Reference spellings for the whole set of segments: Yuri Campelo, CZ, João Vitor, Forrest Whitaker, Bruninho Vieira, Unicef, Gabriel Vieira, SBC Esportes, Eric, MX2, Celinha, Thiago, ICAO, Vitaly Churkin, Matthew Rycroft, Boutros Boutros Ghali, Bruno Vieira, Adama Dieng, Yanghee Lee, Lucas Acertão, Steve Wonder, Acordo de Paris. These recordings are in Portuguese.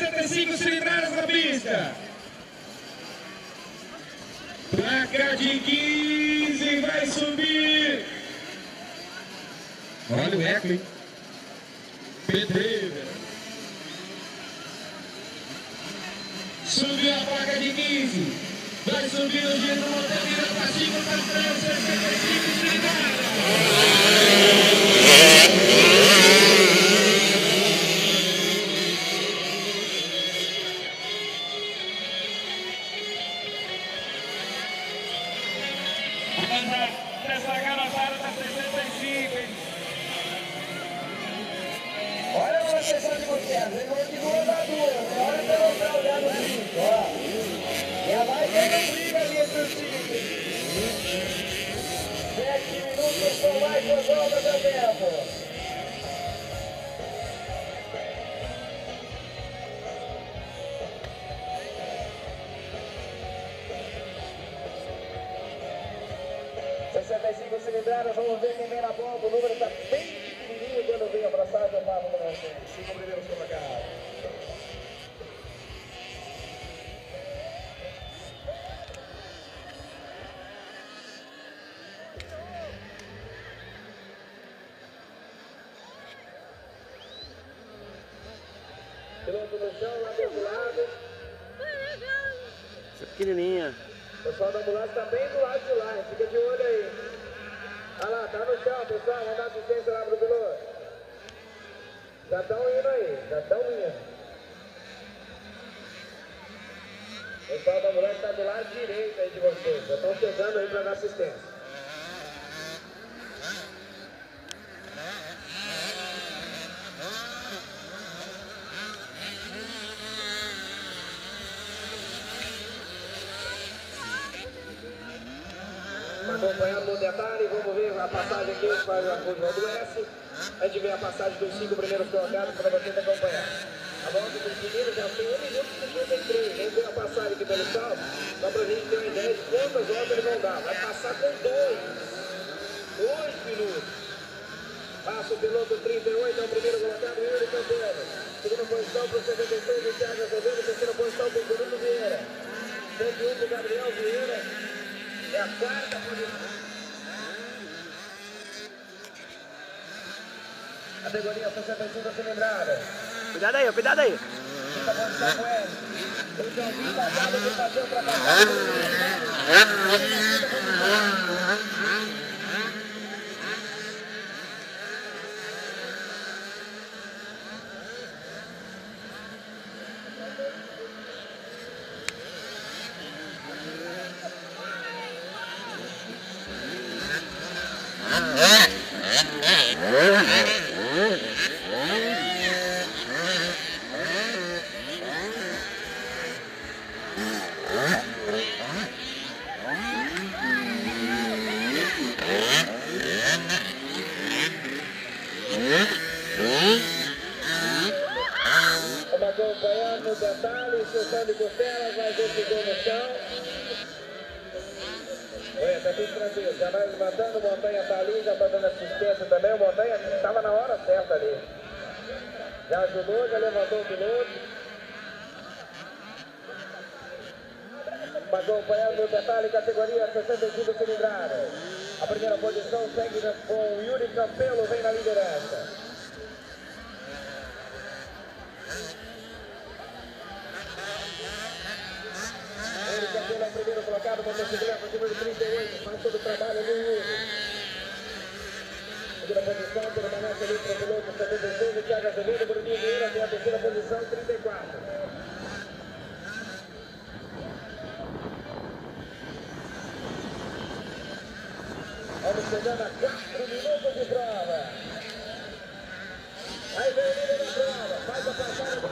75 cilindradas na pista. Placa de 15 vai subir. Olha o eco, hein? Pedreira. Subiu a placa de 15. Vai subir o G1 até virar para cima, para trás, 75 cilindradas. Essa garotada está 65, hein? Olha a proteção de vocês, ele continua na dura, olha para você olhar no cinto, ó. Já vai dando briga ali entre os cintos. 7 minutos são mais duas voltas a tempo. Cilindradas, vamos ver quem vem na ponta. O número está bem pequenininho quando vem abraçado. O Pablo Brasil, 5 primeiros colocados. Piloto no chão, lá do outro lado. Essa pequenininha. O pessoal da ambulância está bem do lado de lá, fica de olho aí. Olha lá, tá no chão, pessoal, vamos dar assistência lá pro piloto. Já estão indo aí, já estão indo. O pessoal da ambulância tá do lado direito aí de vocês, já estão chegando aí para dar assistência. Acompanhando o detalhe, vamos ver a passagem aqui, faz a curva do S. A gente vê a passagem dos 5 primeiros colocados para vocês acompanhar. A volta dos meninos já tem 1 minuto e 53. Vamos ver a passagem aqui pelo salto, só para a gente ter uma ideia de quantas voltas eles vão dar. Vai passar com 2 minutos. Passa o piloto 38, é o primeiro colocado, Yuri Campelo. Segunda posição para o CZ, o Thiago. Terceira posição para o Bruno Vieira. 101 para o Gabriel Vieira. É a 4ª posição. Categoria 65 cilindradas. Cuidado aí. 5ª posição com ele. O João Vitor acaba de fazer para passar. Acompanhando o detalhe, chutão de costela, vai ver que ficou no chão. Olha, tá tudo tranquilo, já vai levantando, o Montanha tá ali, já tá dando assistência também. O Montanha estava na hora certa ali. Já ajudou, já levantou o piloto. Acompanhando o detalhe, categoria 65 cilindradas. A primeira posição segue com o Yuri Campelo, vem na liderança. Eric é o primeiro colocado, motocicleta, número 38, faz todo o trabalho ali em Yuri. Segunda posição, permanece ali para o piloto 76, o Thiago Azevedo, Bruninho Vieira, tem a 3ª posição, 34. Vamos chegando a 4 minutos de prova. Aí vem o líder da prova, faz a passagem do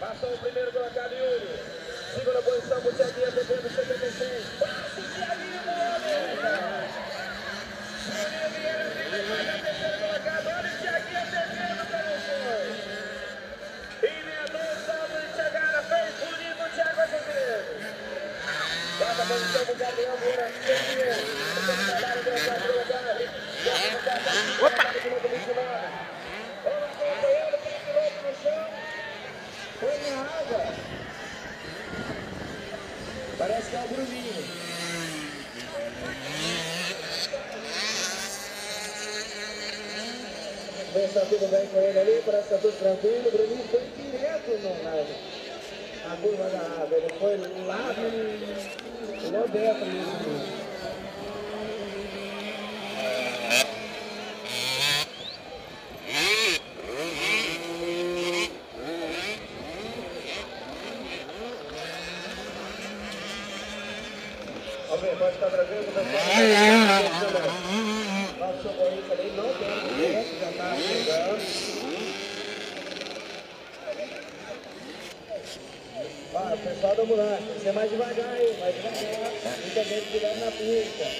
Passou o primeiro colocado, Yuri. 2ª posição para o Thiaguinho, bebendo 76. Passa o Thiaguinho no homem! Bruninho Vieira fica mais na 3ª colocada. Olha o Thiaguinho bebendo pelo chão. Emendou o salto de chegada, fez bonito o Thiago Azevedo. 4ª posição para o Gabriel Vieira. está tudo bem com ele ali, parece que está tudo tranquilo. O Bruninho foi direto na curva da água, ele foi lá no lobeta mesmo. Pode estar trazendo o pessoal. Nosso socorrista ali não tem tempo, já está chegando. Ó, o pessoal da ambulância, tem que ser mais devagar aí, mais devagar. Muita gente cuidado na pista.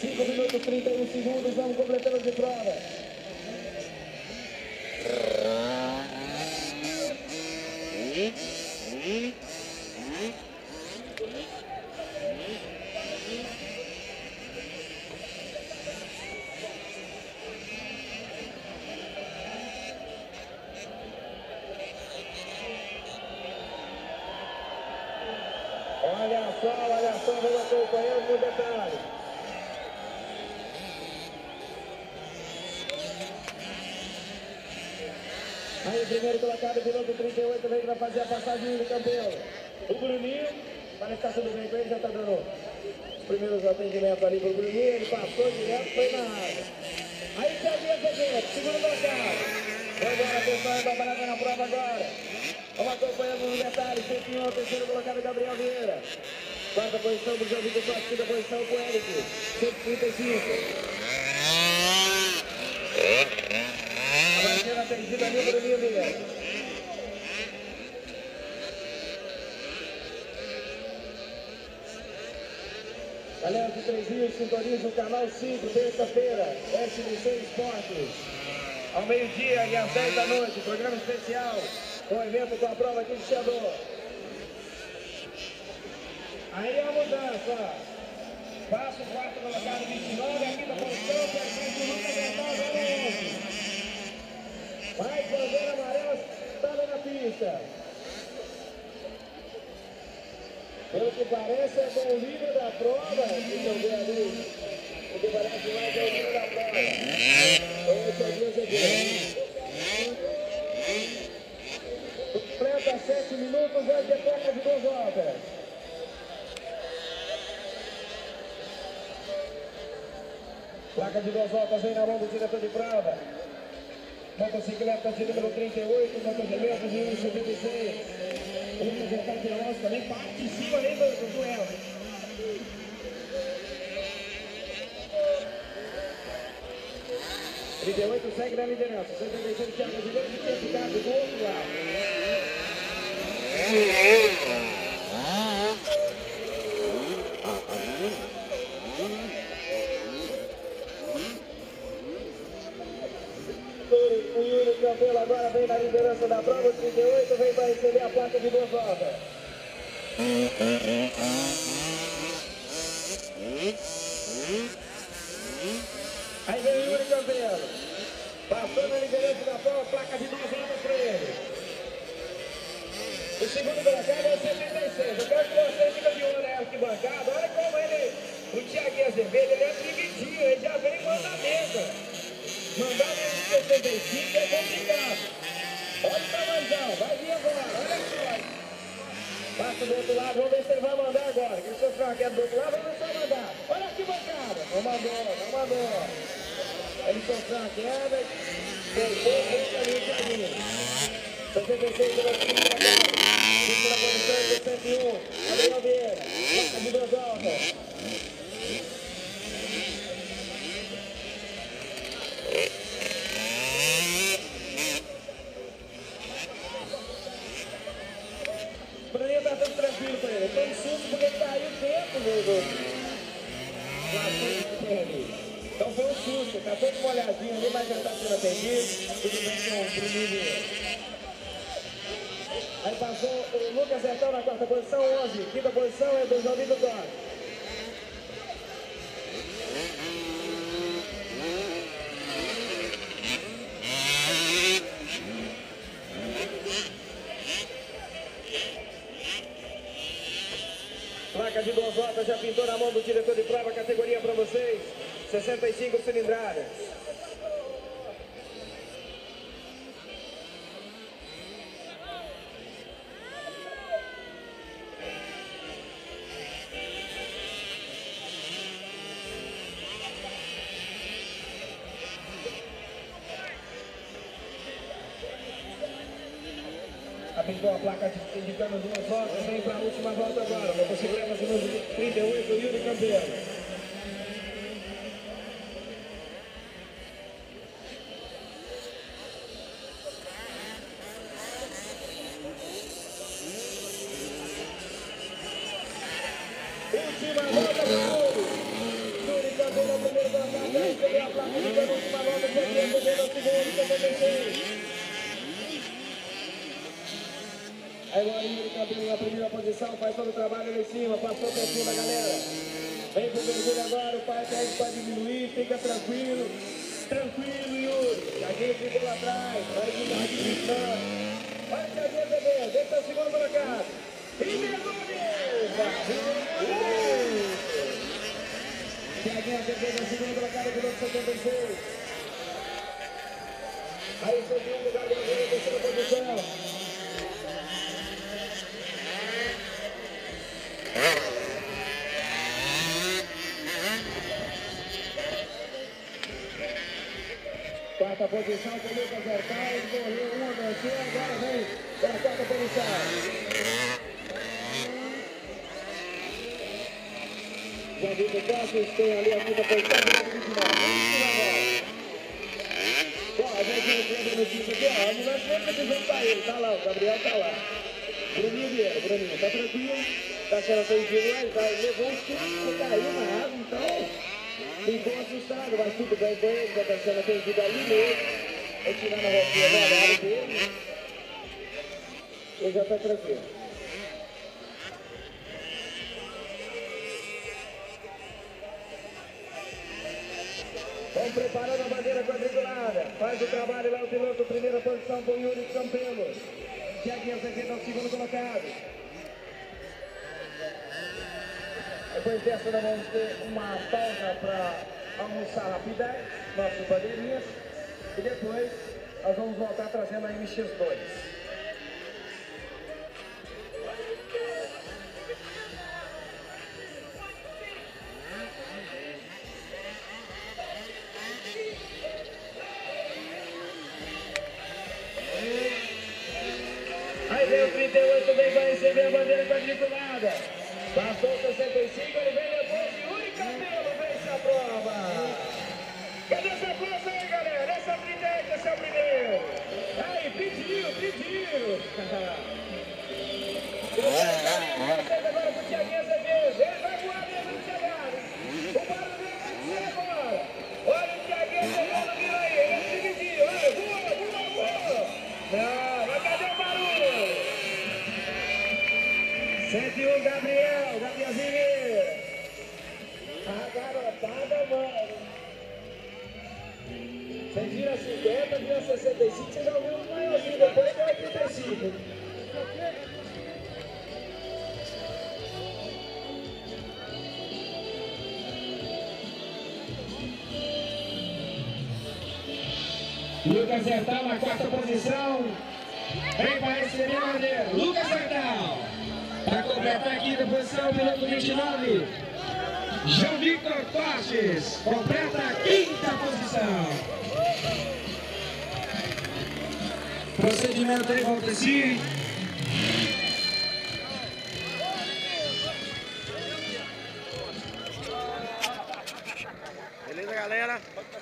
5 minutos e 31 segundos, vamos completando de prova. Olha só, vamos acompanhar algum detalhe. Aí o primeiro colocado, piloto 38, vem para fazer a passagem do Campelo. O Bruninho, parece que está tudo bem com ele, já está dando os primeiros atendimentos ali para o Bruninho. Ele passou direto, foi na área. Aí o Thiago fazendo, segundo colocado. Agora, pessoal, é preparado na prova agora. Vamos acompanhando os detalhes, tem o terceiro colocado Gabriel Vieira. Quarta posição do João Vitor, quinta posição com o Eric, 135. Vai sendo atendido ali o Bruninho Vieira. Galera de 3 mil, sintoniza o canal 5, terça-feira, SBC Esportes. Ao meio-dia e às 10 da noite, programa especial. Um evento com a prova aqui de Celinha. Aí a mudança. Passa o quarto colocado 29, a quinta posição, perfeito, Lucas Acertão, já 11. Vai, bandeira amarela, estava na pista. Pelo que parece, é com o líder da prova. Deixa eu ver ali. O que parece mais é o líder da prova. Esse é o CZ. Completa 7 minutos antes da perna de 2 horas. Placa de 2 voltas vem na mão do diretor de prova. Motocicleta de número 38, motocicleta de número 76. O Lucas Acertão também participa ali do duelo. O 38 segue na liderança. 76 Thiago de Vieira que tinha ficado do outro lado. O Yuri Campelo agora vem na liderança da prova, 38 vem para receber a placa de 2 voltas. Aí vem o Yuri Campelo, passou na liderança da prova, placa de 2 voltas para ele. O segundo colocado é o 76. Eu quero que você fica de olho na arquibancada. Olha como ele, o Thiago Azevedo, ele é primitinho, ele já vem mandamento. Mandar mesmo 75 é complicado. Olha o tamanhão, vai vir agora, olha só. Passa do outro lado, vamos ver se ele vai mandar agora. Que ele sofreu uma queda do outro lado, vamos ver se vai mandar. Olha a arquibancada. Não mandou, não mandou. Ele sofreu uma queda, pegou o caminho. 76 pela 5 agora, 5 na posição, 101, Gabriel Vieira, placa de 2 voltas. Bruninho tá tudo tranquilo pra ele, tem susto porque ele caiu dentro do terreno. Então foi um susto, tá todo molhadinho ali, mas já tá sendo atendido, tudo bem com o Bruninho Vieira. Aí passou o Lucas Acertão na quarta posição, 11. Quinta posição é do João Vitor. Placa de 2 voltas já pintou na mão do diretor de prova, categoria para vocês, 65 cilindradas. Aplicou a placa indicando duas voltas, vem para a última volta agora. Motocicleta de número 38, Yuri Campelo. Agora Yuri Campelo na primeira posição, faz todo o trabalho ali em cima, passou por cima da galera. Vem pro mergulho agora, o pai pede para diminuir, fica tranquilo. Tranquilo, Yuri. A gente ficou lá atrás, vai vir na divisão. Vai, cadê, bebê? Deixa o segundo para casa. E mergulho! Thiaguinho acertou o segundo para casa do nosso 76. Aí o segundo, Gabriel Vieira, terceira posição. Quarta posição com o Lucas Acertão, correu uma dancinha, agora vem para a quarta posição. Já vi o Campos, tem ali a quinta posição, a gente entra no time aqui, ó, a mulher sempre que o jogo tá ele, tá lá, o Gabriel tá lá. Bruninho Vieira, Bruninho, tá tranquilo, tá achando seu dinheiro lá, ele vai, levou um susto, caiu na água, então... Ficou assustado, mas tudo bem com ele, tá sendo atendido ali mesmo. É tirando a roupinha da área dele. Ele já tá tranquilo. Vamos preparando a bandeira quadriculada. Faz o trabalho lá o piloto, primeira posição com Yuri Campelo. Thiaguinho Acertão, o segundo colocado. Depois dessa nós vamos ter uma pausa para almoçar rapidamente, nossas bandeirinhas, e depois nós vamos voltar trazendo a MX2. Aí vem o 38, vem para receber a bandeira quadriculada. Passou 65, ele vem depois de Yuri Campelo, vence a prova. Cadê essa força aí, galera? Essa é a primeira, esse é o primeiro. Aí, pediu. Agora pro Thiaguinho Acertão, ele vai voar mesmo no Thiaguinho. O barulho é agora. Olha o Thiaguinho Acertão, viu aí, ele se dividiu. Olha, voa. Não. 101, Gabriel Vieira. A garotada, mano. Você vira 50, vira 65, você já ouviu um maiorzinho, depois deu 85. Lucas Acertão na quarta posição. Vem para receber a bandeira. Lucas Acertão. Para completar aqui da posição, piloto 29, João Vitor completa a quinta posição. Procedimento aí, volta assim. Beleza, galera?